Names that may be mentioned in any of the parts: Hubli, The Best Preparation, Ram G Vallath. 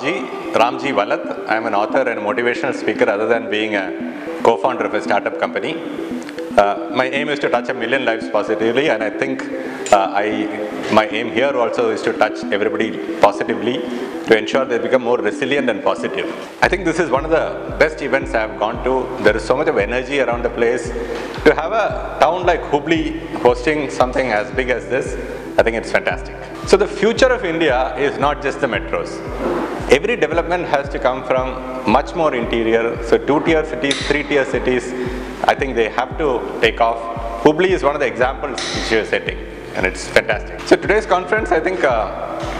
Ram G Vallath. I am an author and motivational speaker other than being a co-founder of a startup company. My aim is to touch 1 million lives positively, and I think my aim here also is to touch everybody positively to ensure they become more resilient and positive. I think this is one of the best events I have gone to. There is so much of energy around the place. To have a town like Hubli hosting something as big as this, I think it's fantastic. So the future of India is not just the metros. Every development has to come from much more interior. So two-tier cities, three-tier cities, I think they have to take off. Hubli is one of the examples which you're setting, and it's fantastic. So today's conference, I think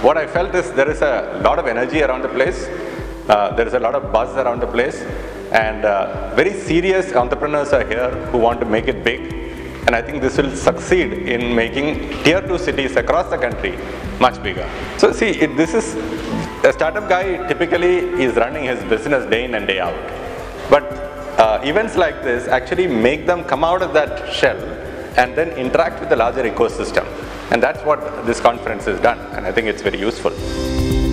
what I felt is there is a lot of energy around the place. There is a lot of buzz around the place, and very serious entrepreneurs are here who want to make it big. And I think this will succeed in making tier 2 cities across the country much bigger. So see, this is a startup guy typically is running his business day in and day out. But events like this actually make them come out of that shell and then interact with the larger ecosystem. And that's what this conference has done, and I think it's very useful.